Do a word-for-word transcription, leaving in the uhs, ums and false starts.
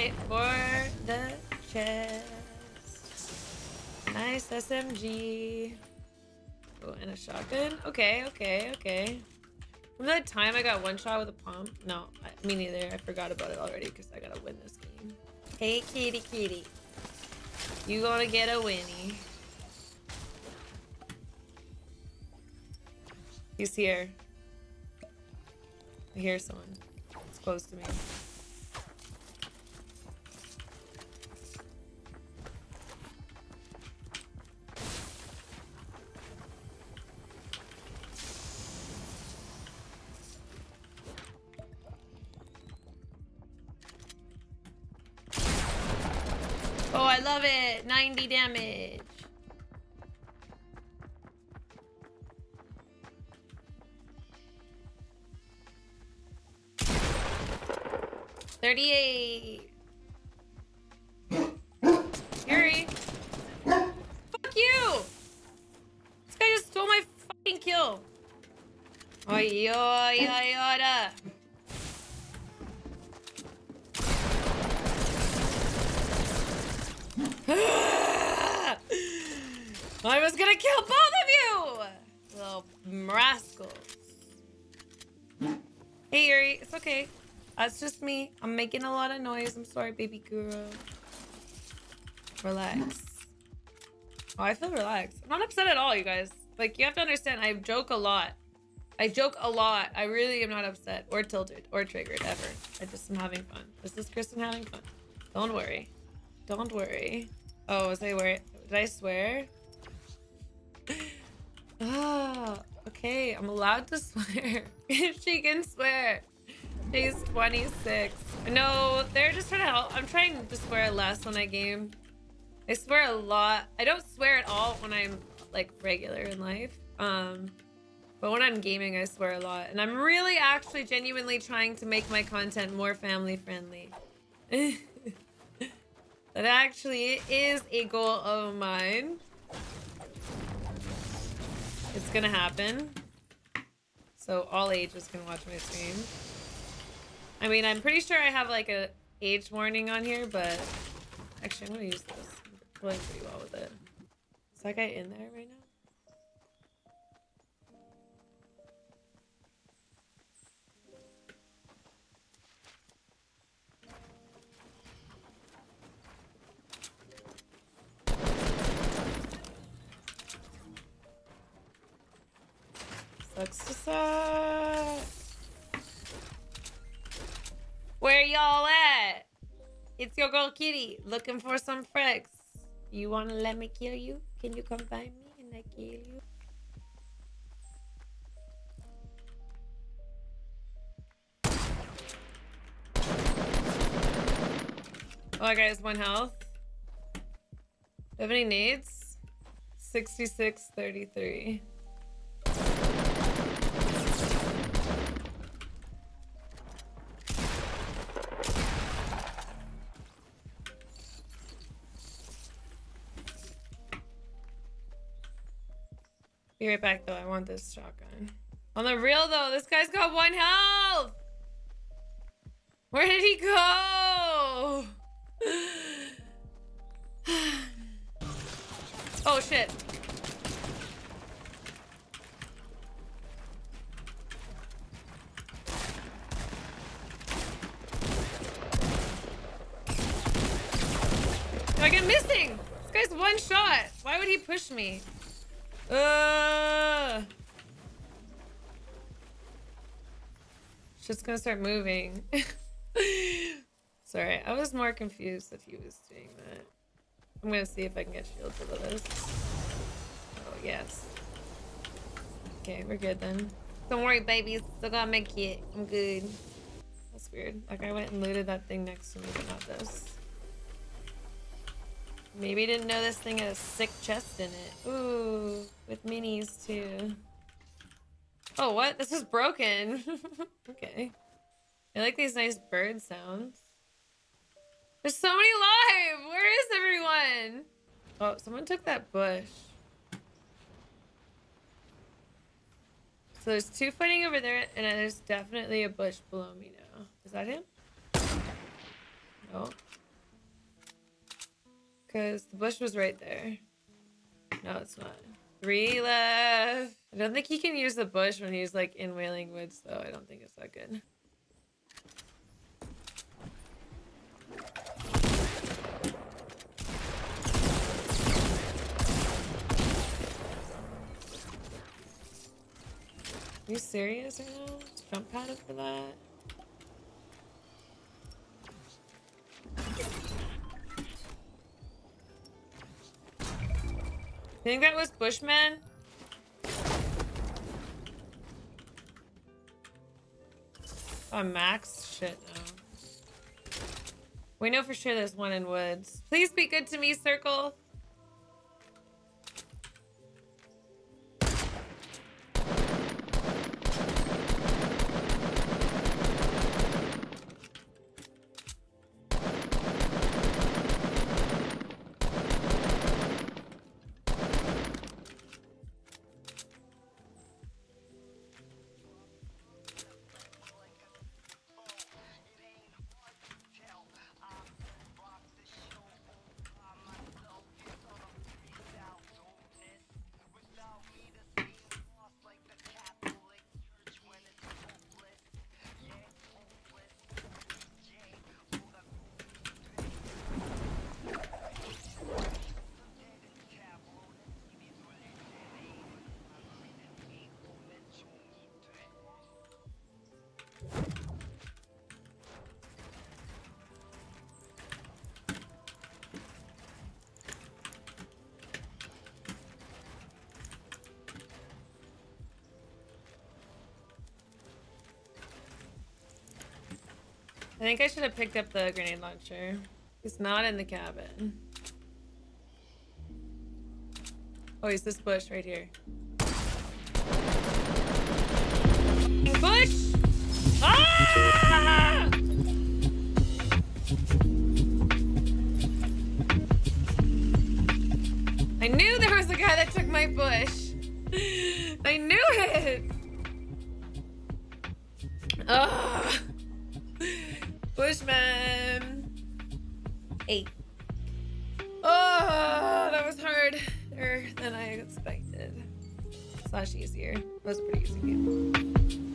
fight for the chest. Nice S M G. Oh, and a shotgun. Okay, okay, okay. Remember that time I got one shot with a pump? No, I, me neither. I forgot about it already because I gotta win this game. Hey, kitty, kitty. You gonna get a winnie. He's here. I hear someone. It's close to me. Oh, I love it. ninety damage. thirty-eight. Yuri. Fuck you. This guy just stole my fucking kill. Oi, oi, oi, ora. I was gonna kill both of you! Little rascals. Hey, Yuri. It's okay. That's just me. I'm making a lot of noise. I'm sorry, baby guru. Relax. Oh, I feel relaxed. I'm not upset at all, you guys. Like, you have to understand, I joke a lot. I joke a lot. I really am not upset or tilted or triggered ever. I just am having fun. This is Kristen having fun. Don't worry. Don't worry. Oh, was I worried? Did I swear? Oh, okay. I'm allowed to swear. If she can swear. She's twenty-six. No, they're just trying to help. I'm trying to swear less when I game. I swear a lot. I don't swear at all when I'm like regular in life. Um, but when I'm gaming, I swear a lot. And I'm really actually genuinely trying to make my content more family friendly. That actually is a goal of mine. It's gonna happen. So all ages can watch my stream. I mean, I'm pretty sure I have like a age warning on here, but actually I'm gonna use this. I'm playing pretty well with it. Is that guy in there right now? Sucks to suck. Where y'all at? It's your girl Kitty looking for some fricks. You wanna let me kill you? Can you come find me and I kill you? Oh, I got one health. Do you have any nades? sixty-six thirty-three. Be right back, though. I want this shotgun. On the real, though, this guy's got one health! Where did he go? Oh, shit. Do I get missing? This guy's one shot. Why would he push me? Uh, just gonna start moving. Sorry, I was more confused that he was doing that. I'm gonna see if I can get shields out of this. Oh, yes. Okay, we're good then. Don't worry, baby. Still gotta make it. I'm good. That's weird. Like, I went and looted that thing next to me, but not this. Maybe didn't know this thing had a sick chest in it. Ooh, with minis too. Oh, what? This is broken. Okay. I like these nice bird sounds. There's so many live! Where is everyone? Oh, someone took that bush. So there's two fighting over there, and there's definitely a bush below me now. Is that him? No. Because the bush was right there. No, it's not. Three left. I don't think he can use the bush when he's like in Wailing Woods, though. I don't think it's that good. Are you serious right now? Jump padded for that? I think that was Bushman. Oh, Max? Shit, no. We know for sure there's one in Woods. Please be good to me, Circle. I think I should have picked up the grenade launcher. It's not in the cabin. Oh, it's this bush right here. Bush! Ah! I knew there was a guy that took my bush. I knew it! Ugh! Bushman. Eight. Oh, that was harder than I expected. Slash easier. That was a pretty easy game.